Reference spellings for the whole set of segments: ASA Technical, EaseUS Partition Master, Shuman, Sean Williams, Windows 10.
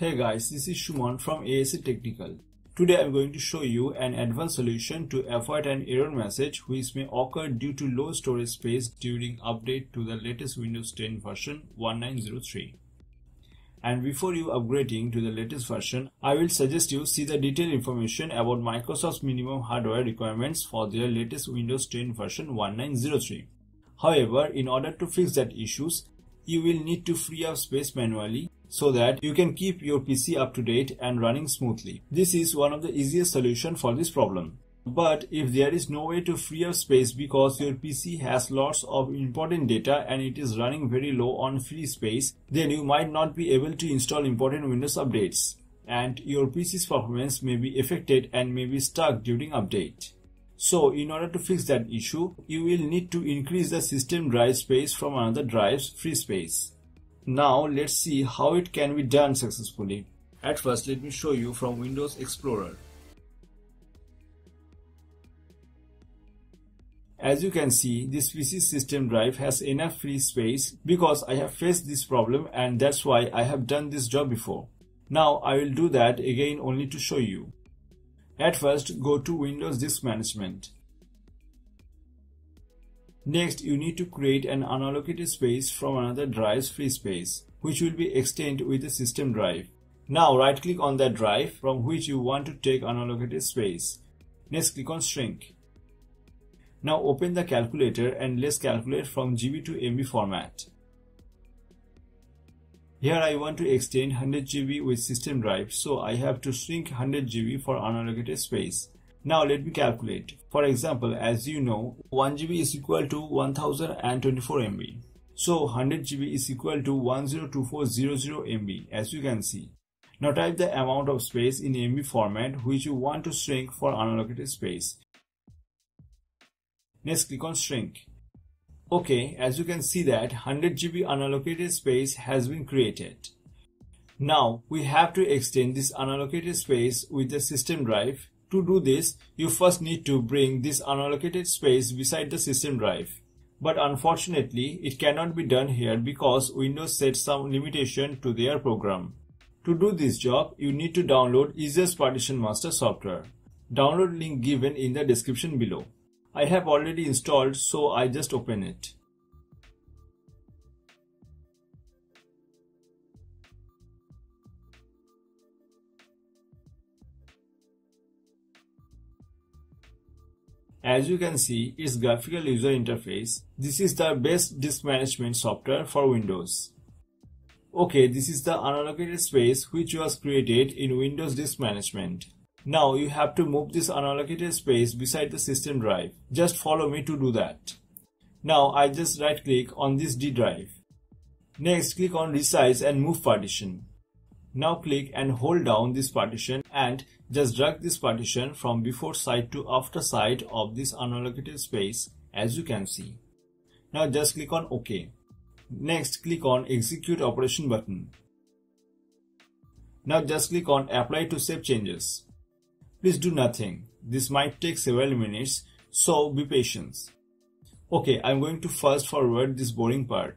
Hey guys, this is Shuman from ASA Technical. Today I am going to show you an advanced solution to avoid an error message which may occur due to low storage space during update to the latest Windows 10 version 1903. And before you upgrading to the latest version, I will suggest you see the detailed information about Microsoft's minimum hardware requirements for their latest Windows 10 version 1903. However, in order to fix that issues, you will need to free up space manually so that you can keep your PC up to date and running smoothly. This is one of the easiest solutions for this problem. But if there is no way to free up space because your PC has lots of important data and it is running very low on free space, then you might not be able to install important Windows updates, and your PC's performance may be affected and may be stuck during update. So, in order to fix that issue, you will need to increase the system drive space from another drive's free space. Now, let's see how it can be done successfully. At first, let me show you from Windows Explorer. As you can see, this PC system drive has enough free space because I have faced this problem and that's why I have done this job before. Now, I will do that again only to show you. At first, go to Windows Disk Management. Next, you need to create an unallocated space from another drive's free space, which will be extended with the system drive. Now, right-click on that drive from which you want to take unallocated space. Next, click on Shrink. Now, open the calculator and let's calculate from GB to MB format. Here I want to extend 100 GB with system drive, so I have to shrink 100 GB for unallocated space. Now let me calculate. For example, as you know, 1 GB is equal to 1024 MB. So 100 GB is equal to 102400 MB, as you can see. Now type the amount of space in MB format which you want to shrink for unallocated space. Next, click on Shrink. Okay, as you can see that 100 GB unallocated space has been created. Now, we have to extend this unallocated space with the system drive. To do this, you first need to bring this unallocated space beside the system drive. But unfortunately, it cannot be done here because Windows set some limitation to their program. To do this job, you need to download EaseUS Partition Master software. Download link given in the description below. I have already installed, so I just open it. As you can see, its graphical user interface. This is the best disk management software for Windows. Okay, this is the unallocated space which was created in Windows Disk Management. Now you have to move this unallocated space beside the system drive. Just follow me to do that. Now I just right click on this D drive. Next, click on Resize and Move Partition. Now click and hold down this partition and just drag this partition from before side to after side of this unallocated space, as you can see. Now just click on OK. Next, click on Execute Operation button. Now just click on Apply to save changes. Please do nothing. This might take several minutes, so be patient. Okay, I'm going to fast forward this boring part.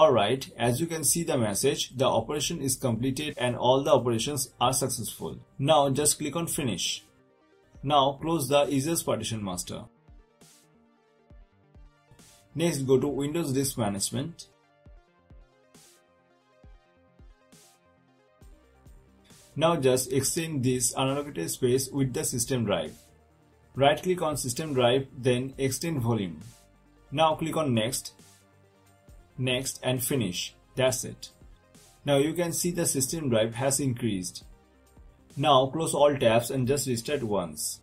Alright, as you can see the message, the operation is completed and all the operations are successful. Now just click on Finish. Now close the EaseUS Partition Master. Next go to Windows Disk Management. Now just extend this unallocated space with the system drive. Right click on system drive, then extend volume. Now click on Next, Next and Finish. That's it. Now you can see the system drive has increased. Now close all tabs and just restart once.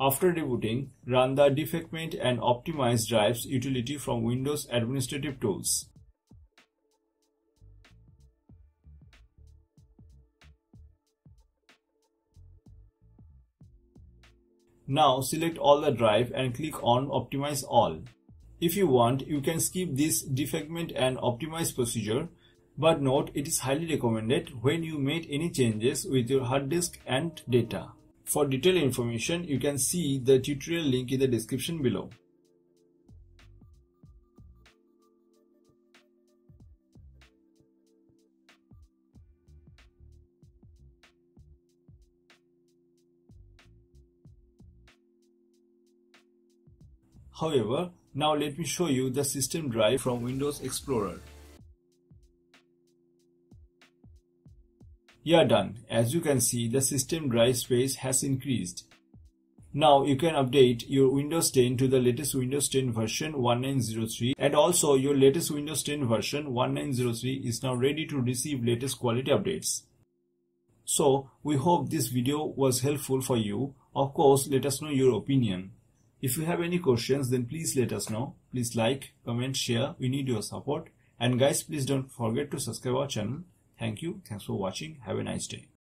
After rebooting, run the Defragment and Optimize Drives utility from Windows Administrative Tools. Now select all the drive and click on Optimize All. If you want, you can skip this Defragment and Optimize procedure, but note it is highly recommended when you made any changes with your hard disk and data. For detailed information, you can see the tutorial link in the description below. However, now let me show you the system drive from Windows Explorer. You are done. As you can see, the system drive space has increased. Now you can update your Windows 10 to the latest Windows 10 version 1903, and also your latest Windows 10 version 1903 is now ready to receive latest quality updates. So we hope this video was helpful for you. Of course, let us know your opinion. If you have any questions, then please let us know. Please like, comment, share. We need your support. And guys, please don't forget to subscribe our channel. Thank you. Thanks for watching. Have a nice day.